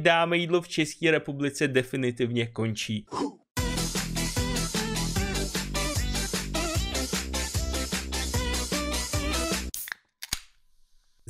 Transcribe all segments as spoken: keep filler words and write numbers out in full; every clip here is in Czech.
Dáme jídlo v České republice definitivně končí.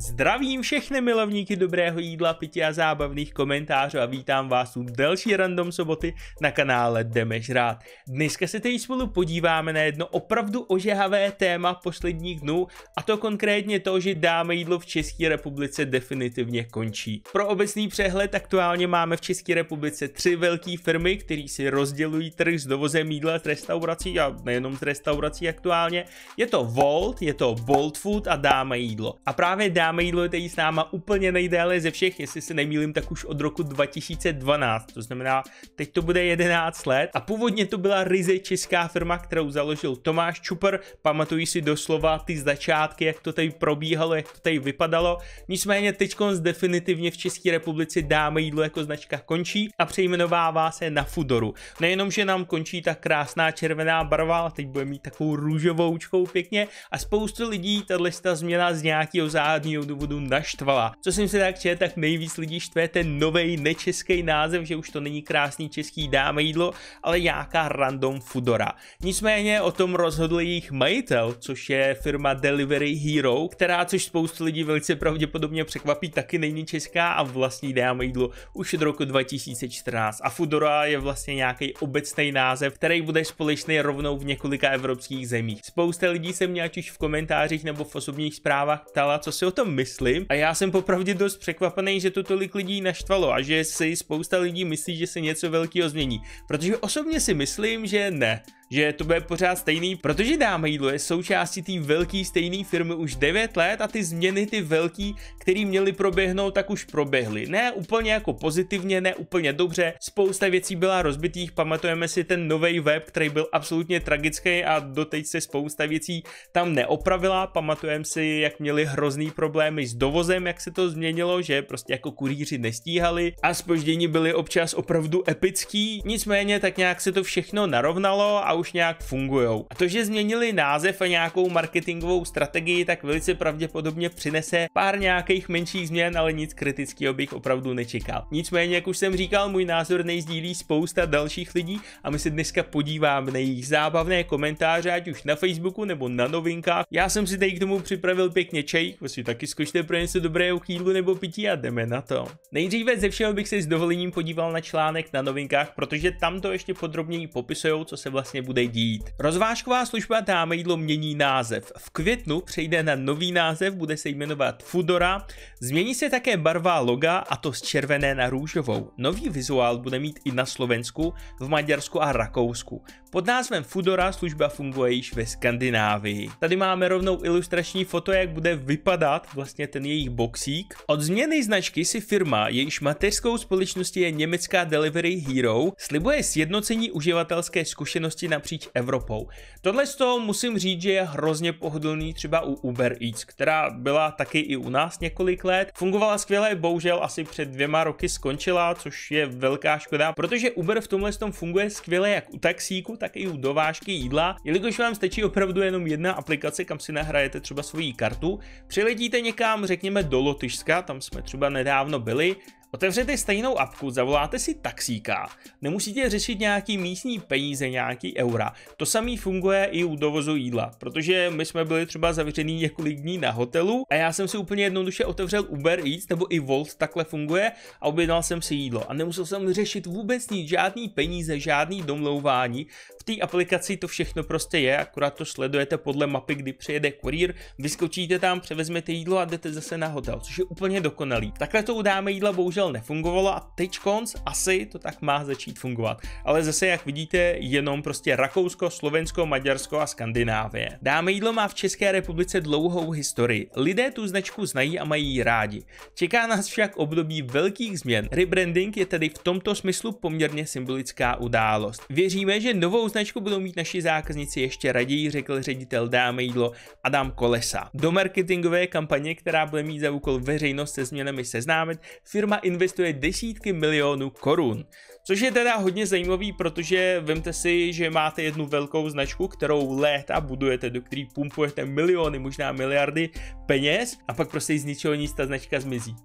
Zdravím všechny milovníky dobrého jídla, pití a zábavných komentářů a vítám vás u další random soboty na kanále DÁME žrát. Dneska se teď spolu podíváme na jedno opravdu ožehavé téma posledních dnů, a to konkrétně to, že dáme jídlo v České republice definitivně končí. Pro obecný přehled aktuálně máme v České republice tři velké firmy, které si rozdělují trh s dovozem jídla z restaurací a nejenom z restaurací aktuálně. Je to Wolt, je to Bolt Food a Dáme jídlo. A právě Dáme jídlo je tady s náma úplně nejdéle ze všech, jestli se nemýlím, tak už od roku dva tisíce dvanáct, to znamená, teď to bude jedenáct let, a původně to byla ryze česká firma, kterou založil Tomáš Čupr. Pamatuji si doslova ty začátky, jak to tady probíhalo, jak to tady vypadalo. Nicméně teďkonc definitivně v České republice Dáme jídlo jako značka končí a přejmenovává se na Foodoru. Nejenom že nám končí ta krásná červená barva, ale teď bude mít takovou růžovoučkou pěkně, a spoustu lidí tato změna z nějakého záhadného důvodu naštvala. Co jsem se tak četl, tak nejvíc lidí štve ten novej nečeský název, že už to není krásný český Dáme jídlo, ale nějaká random Foodora. Nicméně o tom rozhodl jejich majitel, což je firma Delivery Hero, která, což spoustu lidí velice pravděpodobně překvapí, taky není česká a vlastní Dáme jídlo už od roku dva tisíce čtrnáct. A Foodora je vlastně nějaký obecný název, který bude společný rovnou v několika evropských zemích. Spousta lidí se mě ať už v komentářích nebo v osobních zprávách ptala, co si o tom myslím, a já jsem popravdě dost překvapený, že to tolik lidí naštvalo a že si spousta lidí myslí, že se něco velkého změní, protože osobně si myslím, že ne, že to bude pořád stejný, protože Dáme jídlo je součástí té velké stejné firmy už devět let a ty změny, ty velký, které měly proběhnout, tak už proběhly. Ne úplně jako pozitivně, ne úplně dobře, spousta věcí byla rozbitých, pamatujeme si ten nový web, který byl absolutně tragický a doteď se spousta věcí tam neopravila, pamatujeme si, jak měli hrozný problémy s dovozem, jak se to změnilo, že prostě jako kurýři nestíhali a zpoždění byly občas opravdu epický, nicméně tak nějak se to všechno narovnalo a už nějak fungujou. A to, že změnili název a nějakou marketingovou strategii, tak velice pravděpodobně přinese pár nějakých menších změn, ale nic kritického bych opravdu nečekal. Nicméně, jak už jsem říkal, můj názor nezdílí spousta dalších lidí a my se dneska podíváme na jejich zábavné komentáře, ať už na Facebooku nebo na novinkách. Já jsem si tady k tomu připravil pěkně čaj, vlastně taky zkušte pro něco dobrého k jídlu nebo pití a jdeme na to. Nejdříve ze všeho bych se s dovolením podíval na článek na novinkách, protože tam to ještě podrobněji popisujou, co se vlastně bude dít. Rozvážková služba Dáme jídlo mění název. V květnu přejde na nový název, bude se jmenovat Foodora. Změní se také barva loga, a to z červené na růžovou. Nový vizuál bude mít i na Slovensku, v Maďarsku a Rakousku. Pod názvem Foodora služba funguje již ve Skandinávii. Tady máme rovnou ilustrační foto, jak bude vypadat vlastně ten jejich boxík. Od změny značky si firma, jejíž mateřskou společností je německá Delivery Hero, slibuje sjednocení uživatelské zkušenosti napříč Evropou. Tohle z toho musím říct, že je hrozně pohodlný třeba u Uber Eats, která byla taky i u nás několik let. Fungovala skvěle, bohužel asi před dvěma roky skončila, což je velká škoda, protože Uber v tomhle tom funguje skvěle jak u taxíku, tak i u dovážky jídla, jelikož vám stačí opravdu jenom jedna aplikace, kam si nahrajete třeba svoji kartu, přiletíte někam, řekněme do Lotyšska, tam jsme třeba nedávno byli, otevřete stejnou apku, zavoláte si taxíka, nemusíte řešit nějaký místní peníze, nějaký eura. To samé funguje i u dovozu jídla, protože my jsme byli třeba zavřený několik dní na hotelu a já jsem si úplně jednoduše otevřel Uber Eats, nebo i Wolt takhle funguje, a objednal jsem si jídlo a nemusel jsem řešit vůbec nic, žádný peníze, žádný domlouvání. V té aplikaci to všechno prostě je, akorát to sledujete podle mapy, kdy přijede kurýr, vyskočíte tam, převezmete jídlo a jdete zase na hotel, což je úplně dokonalý. Takhle to u Dáme jídla bohužel nefungovalo a teď konc asi to tak má začít fungovat. Ale zase, jak vidíte, jenom prostě Rakousko, Slovensko, Maďarsko a Skandinávie. Dáme jídlo má v České republice dlouhou historii. Lidé tu značku znají a mají ji rádi. Čeká nás však období velkých změn. Rebranding je tedy v tomto smyslu poměrně symbolická událost. Věříme, že novou značku budou mít naši zákazníci ještě raději, řekl ředitel Dáme jídlo Adam Kolesa. Do marketingové kampaně, která bude mít za úkol veřejnost se změnami seznámit, firma investuje desítky milionů korun. Což je teda hodně zajímavý, protože vemte si, že máte jednu velkou značku, kterou léta budujete, do který pumpujete miliony, možná miliardy peněz, a pak prostě z ničeho nic ta značka zmizí.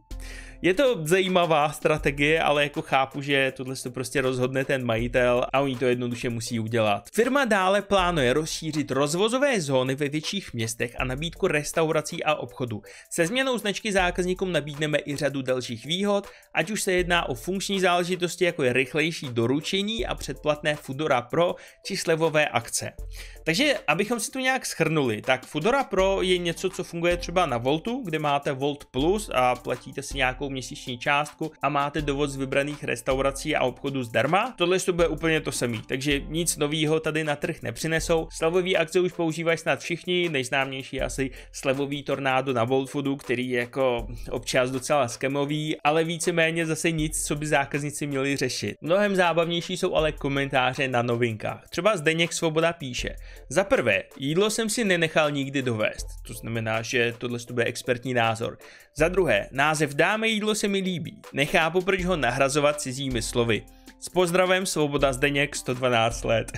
Je to zajímavá strategie, ale jako chápu, že tohle se prostě rozhodne ten majitel a oni to jednoduše musí udělat. Firma dále plánuje rozšířit rozvozové zóny ve větších městech a nabídku restaurací a obchodu. Se změnou značky zákazníkům nabídneme i řadu dalších výhod, ať už se jedná o funkční záležitosti, jako je rychlejší doručení a předplatné Foodora Pro či slevové akce. Takže abychom si tu nějak shrnuli, tak Foodora Pro je něco, co funguje třeba na Woltu, kde máte Wolt Plus a platíte si nějakou měsíční částku a máte dovoz z vybraných restaurací a obchodů zdarma. Tohle to bude úplně to samé, takže nic nového tady na trh nepřinesou. Slevový akce už používají snad všichni, nejznámější asi slevový tornádo na Bolt Foodu, který je jako občas docela skemový, ale víceméně zase nic, co by zákazníci měli řešit. Mnohem zábavnější jsou ale komentáře na novinkách. Třeba Zdeněk Svoboda píše: za prvé, jídlo jsem si nenechal nikdy dovést, to znamená, že tohle to bude expertní názor. Za druhé, název Dáme jídlo se mi líbí, nechápu, proč ho nahrazovat cizími slovy. S pozdravem, Svoboda Zdeněk, sto dvanáct let.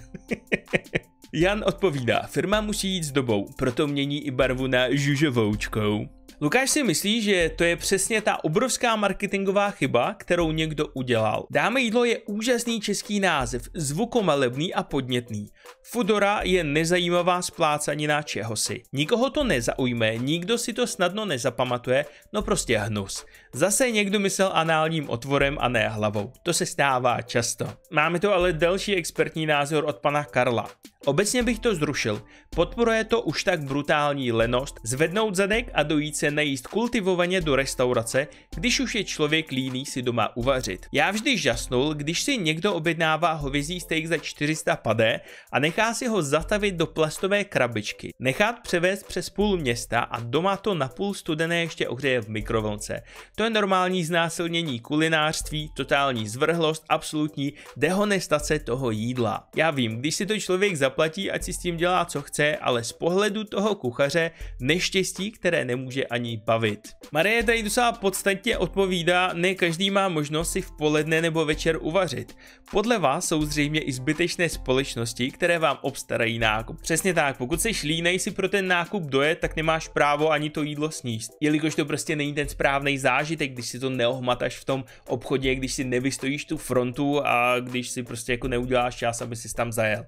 Jan odpovídá: firma musí jít s dobou, proto mění i barvu na žužovoučkou. Lukáš si myslí, že to je přesně ta obrovská marketingová chyba, kterou někdo udělal. Dáme jídlo je úžasný český název, zvukomalebný a podnětný. Foodora je nezajímavá splácanina čehosi. Nikoho to nezaujme, nikdo si to snadno nezapamatuje, no prostě hnus. Zase někdo myslel análním otvorem a ne hlavou. To se stává často. Máme tu ale další expertní názor od pana Karla. Obecně bych to zrušil. Podporuje to už tak brutální lenost, zvednout zadek a dojít se najíst kultivovaně do restaurace, když už je člověk líný si doma uvařit. Já vždy žasnul, když si někdo objednává hovězí steak za čtyři sta padé a nechá si ho zatavit do plastové krabičky, nechat převést přes půl města a doma to napůl studené ještě ohřeje v mikrovlnce. To je normální znásilnění kulinářství, totální zvrhlost, absolutní dehonestace toho jídla. Já vím, když si to člověk zaplatí, ať si s tím dělá co chce, ale z pohledu toho kuchaře neštěstí, které nemůže ani bavit. Marie tady docela podstatně odpovídá: ne každý má možnost si v poledne nebo večer uvařit. Podle vás jsou zřejmě i zbytečné společnosti, které vám obstarají nákup. Přesně tak, pokud se línej si pro ten nákup dojet, tak nemáš právo ani to jídlo sníst, jelikož to prostě není ten správný zážitek, když si to neohmataš v tom obchodě, když si nevystojíš tu frontu a když si prostě jako neuděláš čas, aby si tam zajel.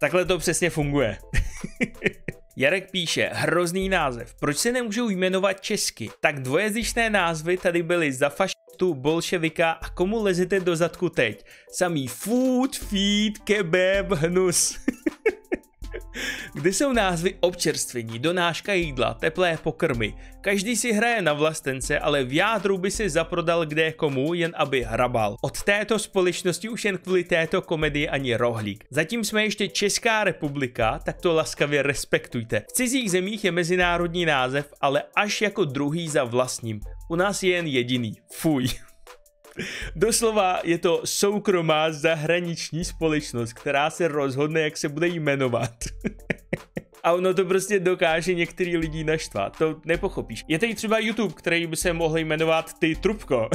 Takhle to přesně funguje. Jarek píše: hrozný název, proč se nemůžou jmenovat česky? Tak dvojezyčné názvy tady byly za fašistu, bolševika a komu lezete do zadku teď? Samý food, feed, kebab, hnus. Kde jsou názvy občerstvení, donáška jídla, teplé pokrmy? Každý si hraje na vlastence, ale v jádru by si zaprodal kde komu, jen aby hrabal. Od této společnosti už jen kvůli této komedii ani rohlík. Zatím jsme ještě Česká republika, tak to laskavě respektujte. V cizích zemích je mezinárodní název, ale až jako druhý za vlastním. U nás je jen jediný. Fuj. Doslova je to soukromá zahraniční společnost, která se rozhodne, jak se bude jmenovat. A ono to prostě dokáže některý lidi naštvat, to nepochopíš. Je tady třeba YouTube, který by se mohl jmenovat Ty Trubko.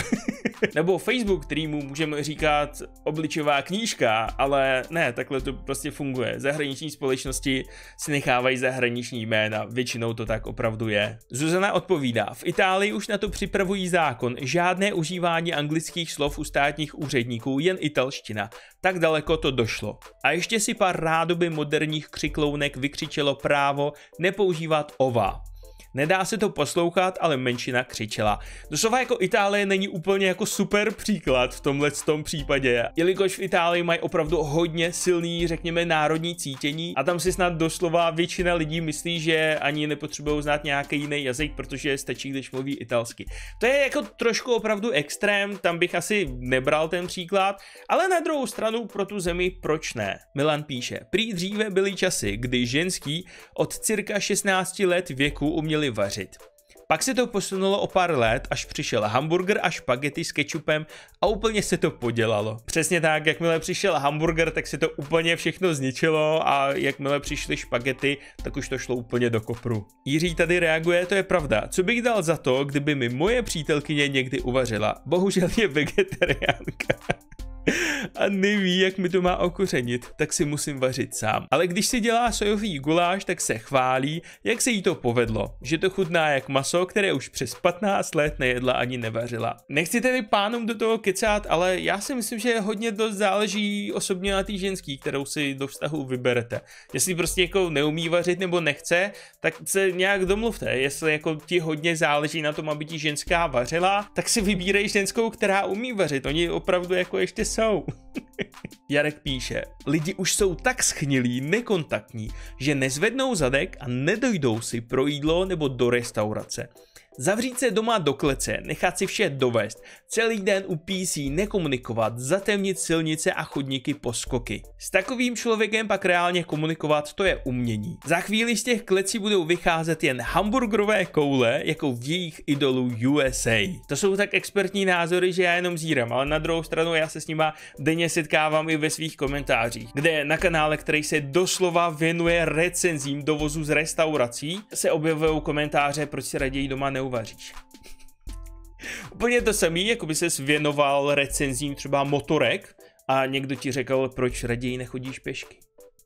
Nebo Facebook, kterýmu můžeme říkat Obličová knížka, ale ne, takhle to prostě funguje. Zahraniční společnosti si nechávají zahraniční jména, většinou to tak opravdu je. Zuzana odpovídá: v Itálii už na to připravují zákon, žádné užívání anglických slov u státních úředníků, jen italština. Tak daleko to došlo. A ještě si pár rádoby moderních křiklounek vykřičelo právo nepoužívat ova. Nedá se to poslouchat, ale menšina křičela. Doslova jako Itálie není úplně jako super příklad v tomhletom případě, jelikož v Itálii mají opravdu hodně silný, řekněme, národní cítění a tam si snad doslova většina lidí myslí, že ani nepotřebují znát nějaký jiný jazyk, protože stačí, když mluví italsky. To je jako trošku opravdu extrém, tam bych asi nebral ten příklad, ale na druhou stranu pro tu zemi proč ne? Milan píše: prý dříve byly časy, kdy ženský od cirka šestnácti let věku uměli vařit. Pak se to posunulo o pár let, až přišel hamburger a špagety s kečupem a úplně se to podělalo. Přesně tak, jakmile přišel hamburger, tak se to úplně všechno zničilo a jakmile přišly špagety, tak už to šlo úplně do kopru. Jiří tady reaguje: to je pravda, co bych dal za to, kdyby mi moje přítelkyně někdy uvařila. Bohužel je vegetariánka. a neví, jak mi to má okořenit, tak si musím vařit sám. Ale když si dělá sojový guláš, tak se chválí, jak se jí to povedlo, že to chutná jak maso, které už přes patnáct let nejedla ani nevařila. Nechci tedy pánům do toho kecát, ale já si myslím, že hodně dost záleží osobně na té ženský, kterou si do vztahu vyberete. Jestli prostě jako neumí vařit nebo nechce, tak se nějak domluvte. Jestli jako ti hodně záleží na tom, aby ti ženská vařila, tak si vybírej ženskou, která umí vařit. Oni opravdu jako ještě jsou. Jarek píše, lidi už jsou tak schnilí, nekontaktní, že nezvednou zadek a nedojdou si pro jídlo nebo do restaurace. Zavřít se doma do klece, nechat si vše dovést, celý den u pé cé nekomunikovat, zatemnit silnice a chodníky po skoky. S takovým člověkem pak reálně komunikovat, to je umění. Za chvíli z těch klecí budou vycházet jen hamburgerové koule, jako v jejich idolu U S A. To jsou tak expertní názory, že já jenom zírám, ale na druhou stranu já se s nima denně setkávám i ve svých komentářích, kde na kanále, který se doslova věnuje recenzím dovozu z restaurací, se objevují komentáře, proč si raději doma ne uvaříš. Úplně to samý, jako by ses věnoval recenzím třeba motorek a někdo ti řekl, proč raději nechodíš pěšky.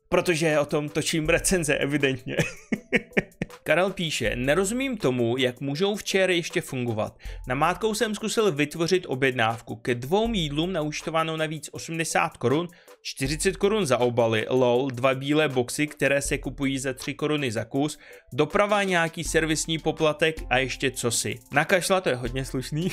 Protože o tom točím recenze, evidentně. Karel píše, nerozumím tomu, jak můžou včera ještě fungovat. Namátkou jsem zkusil vytvořit objednávku. Ke dvou jídlům naučtováno navíc osmdesát korun, čtyřicet korun za obaly, lol, dva bílé boxy, které se kupují za tři koruny za kus, doprava, nějaký servisní poplatek a ještě cosi. Na kašla to je hodně slušný.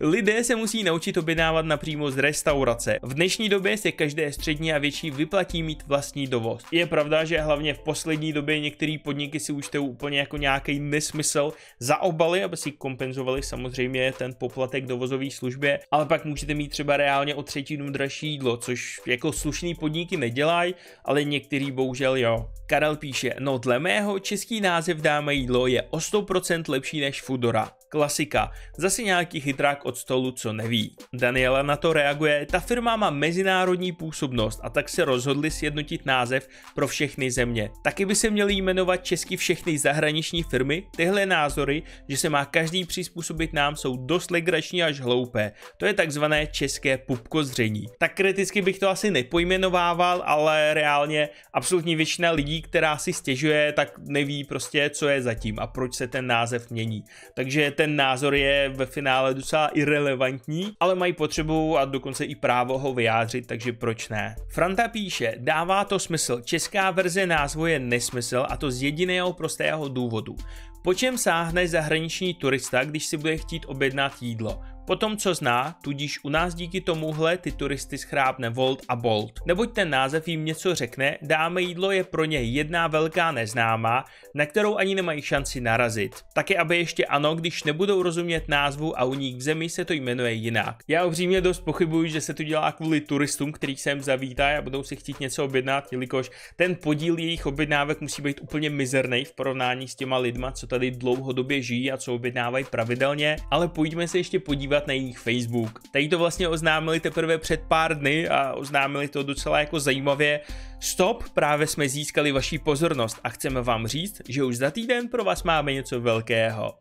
Lidé se musí naučit objednávat napřímo z restaurace. V dnešní době se každé střední a větší vyplatí mít vlastní dovoz. Je pravda, že hlavně v poslední době některé podniky si účtují úplně jako nějaký nesmysl za obaly, aby si kompenzovali samozřejmě ten poplatek dovozové službě, ale pak můžete mít třeba reálně o třetinu dražší jídlo, což jako slušný podniky nedělají, ale některý bohužel jo. Karel píše, no dle mého český název Dáme jídlo je o sto procent lepší než Foodora. Klasika, zase nějaký chytrák od stolu, co neví. Daniela na to reaguje, ta firma má mezinárodní působnost a tak se rozhodli sjednotit název pro všechny země. Taky by se měly jmenovat česky všechny zahraniční firmy. Tyhle názory, že se má každý přizpůsobit nám, jsou dost legrační až hloupé. To je takzvané české pupkozření. Tak kriticky bych to asi nepojmenovával, ale reálně absolutní většina lidí, která si stěžuje, tak neví prostě, co je zatím a proč se ten název mění. Takže ten názor je ve finále docela irelevantní, ale mají potřebu a dokonce i právo ho vyjádřit, takže proč ne? Franta píše, dává to smysl, česká verze názvu je nesmysl a to z jediného prostého důvodu. Po čem sáhne zahraniční turista, když si bude chtít objednat jídlo? Potom, co zná, tudíž u nás díky tomuhle ty turisty schrápne Wolt a Bolt. Neboť ten název jim něco řekne, Dáme jídlo je pro ně jedna velká neznámá, na kterou ani nemají šanci narazit. Taky aby ještě ano, když nebudou rozumět názvu a u nich v zemi se to jmenuje jinak. Já upřímně dost pochybuji, že se to dělá kvůli turistům, který sem zavítají a budou si chtít něco objednat, jelikož ten podíl jejich objednávek musí být úplně mizerný v porovnání s těma lidma, co tady dlouhodobě žijí a co objednávají pravidelně, ale pojďme se ještě podívat na jejich Facebook. Tady to vlastně oznámili teprve před pár dny a oznámili to docela jako zajímavě. Stop, právě jsme získali vaši pozornost a chceme vám říct, že už za týden pro vás máme něco velkého.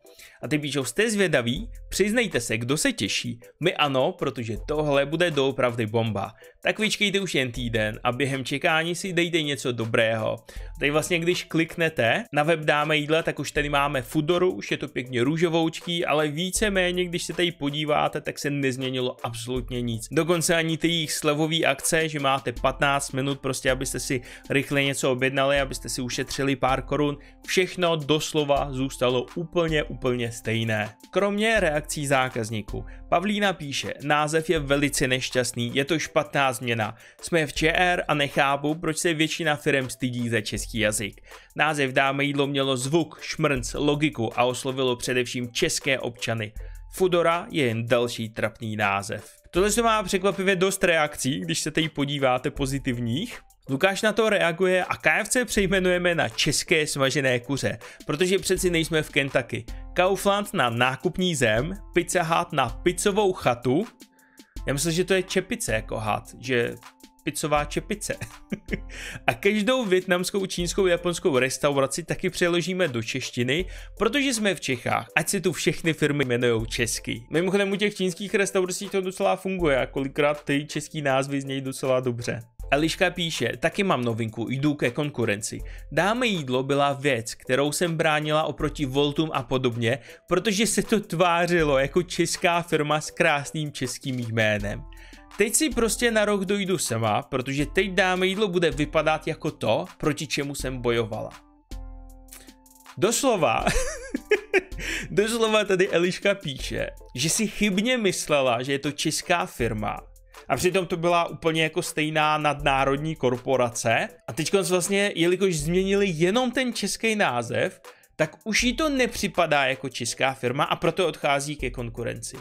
A ty píšou, jste zvědaví? Přiznejte se, kdo se těší. My ano, protože tohle bude doopravdy bomba. Tak vyčkejte už jen týden a během čekání si dejte něco dobrého. Tady vlastně, když kliknete na web Dáme jídla, tak už tady máme Foodoru, už je to pěkně růžovoučký, ale víceméně, když se tady podíváte, tak se nezměnilo absolutně nic. Dokonce ani ty jejich slevové akce, že máte patnáct minut prostě, aby abyste si rychle něco objednali, abyste si ušetřili pár korun. Všechno doslova zůstalo úplně, úplně stejné. Kromě reakcí zákazníků. Pavlína píše, název je velice nešťastný, je to špatná změna. Jsme v Č R a nechápu, proč se většina firem stydí za český jazyk. Název Dáme jídlo mělo zvuk, šmrnc, logiku a oslovilo především české občany. Foodora je jen další trapný název. Tohle se má překvapivě dost reakcí, když se tady podíváte pozitivních. Lukáš na to reaguje a K F C přejmenujeme na české smažené kuře, protože přeci nejsme v Kentucky. Kaufland na nákupní zem, Pizza Hut na pizzovou chatu. Já myslím, že to je čepice jako had, že špicováče pice. A každou vietnamskou, čínskou, japonskou restauraci taky přeložíme do češtiny, protože jsme v Čechách, ať si tu všechny firmy jmenujou česky. Mimochodem u těch čínských restaurací to docela funguje a kolikrát ty český názvy znějí docela dobře. Eliška píše, taky mám novinku, jdu ke konkurenci. Dáme jídlo byla věc, kterou jsem bránila oproti Woltům a podobně, protože se to tvářilo jako česká firma s krásným českým jménem. Teď si prostě na rok dojdu sama, protože teď Dáme jídlo bude vypadat jako to, proti čemu jsem bojovala. Doslova, doslova tady Eliška píše, že si chybně myslela, že je to česká firma, a přitom to byla úplně jako stejná nadnárodní korporace. A teď vlastně, jelikož změnili jenom ten český název, tak už jí to nepřipadá jako česká firma a proto odchází ke konkurenci.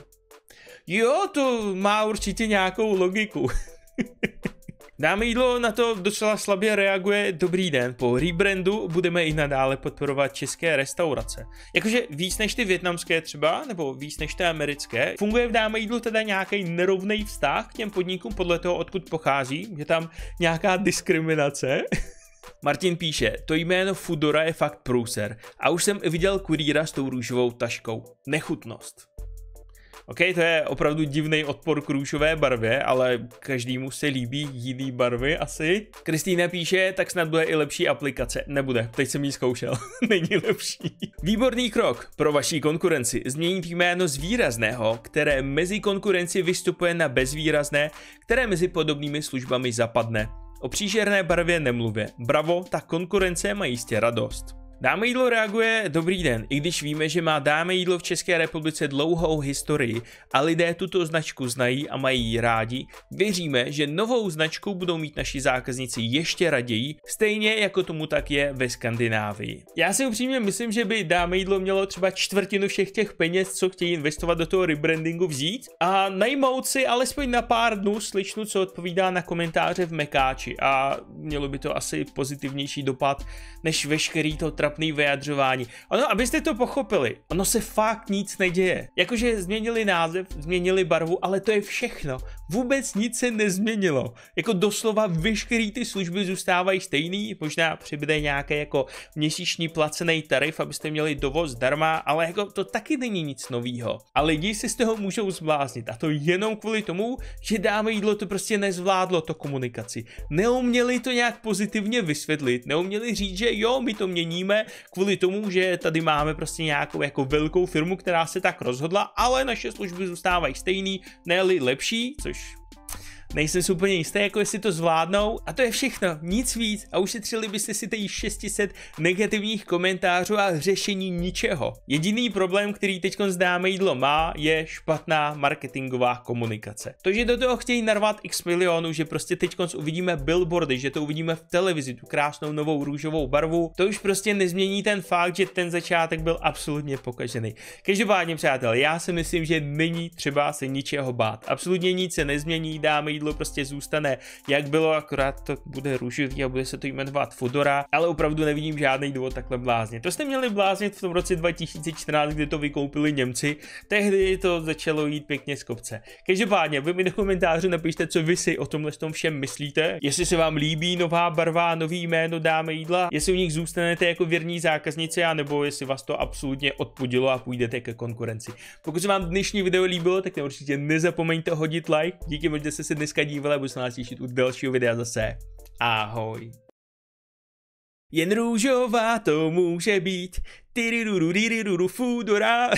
Jo, to má určitě nějakou logiku. Dáme jídlo na to docela slabě reaguje. Dobrý den, po rebrandu budeme i nadále podporovat české restaurace. Jakože víc než ty vietnamské třeba, nebo víc než ty americké, funguje v Dáme jídlu teda nějaký nerovný vztah k těm podnikům podle toho, odkud pochází, je tam nějaká diskriminace. Martin píše, to jméno Foodora je fakt průser a už jsem viděl kurýra s tou růžovou taškou. Nechutnost. OK, to je opravdu divný odpor k růžové barvě, ale každému se líbí jiný barvy asi. Kristýna píše, tak snad bude i lepší aplikace. Nebude, teď jsem ji zkoušel, není lepší. Výborný krok pro vaší konkurenci. Změnit jméno z výrazného, které mezi konkurenci vystupuje na bezvýrazné, které mezi podobnými službami zapadne. O příšerné barvě nemluvě. Bravo, ta konkurence má jistě radost. Dáme jídlo reaguje, dobrý den, i když víme, že má Dáme jídlo v České republice dlouhou historii a lidé tuto značku znají a mají ji rádi, věříme, že novou značku budou mít naši zákazníci ještě raději, stejně jako tomu tak je ve Skandinávii. Já si upřímně myslím, že by Dáme jídlo mělo třeba čtvrtinu všech těch peněz, co chtějí investovat do toho rebrandingu vzít a najmout si alespoň na pár dnů slyšnu, co odpovídá na komentáře v Mekáči a mělo by to asi pozitivnější dopad, než veškerý to trapný vyjadřování. Ono, abyste to pochopili, ono se fakt nic neděje. Jakože změnili název, změnili barvu, ale to je všechno. Vůbec nic se nezměnilo. Jako doslova veškerý ty služby zůstávají stejný, možná přibude nějaký jako měsíční placený tarif, abyste měli dovoz zdarma, ale jako to taky není nic novýho. A lidi si z toho můžou zbláznit a to jenom kvůli tomu, že Dáme jídlo to prostě nezvládlo to komunikaci. Neuměli to nějak pozitivně vysvětlit, neuměli říct, že jo, my to měníme, kvůli tomu, že tady máme prostě nějakou jako velkou firmu, která se tak rozhodla, ale naše služby zůstávají stejný, ne-li lepší, což nejsem si úplně jistý, jako jestli to zvládnou. A to je všechno, nic víc a ušetřili byste si těch šest set negativních komentářů a řešení ničeho. Jediný problém, který teď s Dáme jídlo má, je špatná marketingová komunikace. To, že do toho chtějí narvat x milionů, že prostě teď uvidíme billboardy, že to uvidíme v televizi, tu krásnou novou růžovou barvu, to už prostě nezmění ten fakt, že ten začátek byl absolutně pokažený. Každopádně, přátelé, já si myslím, že není třeba se ničeho bát. Absolutně nic se nezmění, Dáme jídlo prostě zůstane jak bylo, akorát to bude růžový a bude se to jmenovat Foodora, ale opravdu nevidím žádný důvod takhle bláznit. To jste měli bláznit v tom roce dva tisíce čtrnáct, kdy to vykoupili Němci, tehdy to začalo jít pěkně z kopce. Každopádně vy mi do komentářů napište, co vy si o tomhle tom všem myslíte, jestli se vám líbí nová barva, nový jméno Dáme jídla, jestli u nich zůstanete jako věrní zákaznici, anebo jestli vás to absolutně odpudilo a půjdete ke konkurenci. Pokud se vám dnešní video líbilo, tak určitě nezapomeňte hodit like, díky moc, že jste se dneska dívala, budu se nás těšit u dalšího videa zase. Ahoj. Jen růžová to může být. Tyriruruririruru Foodora.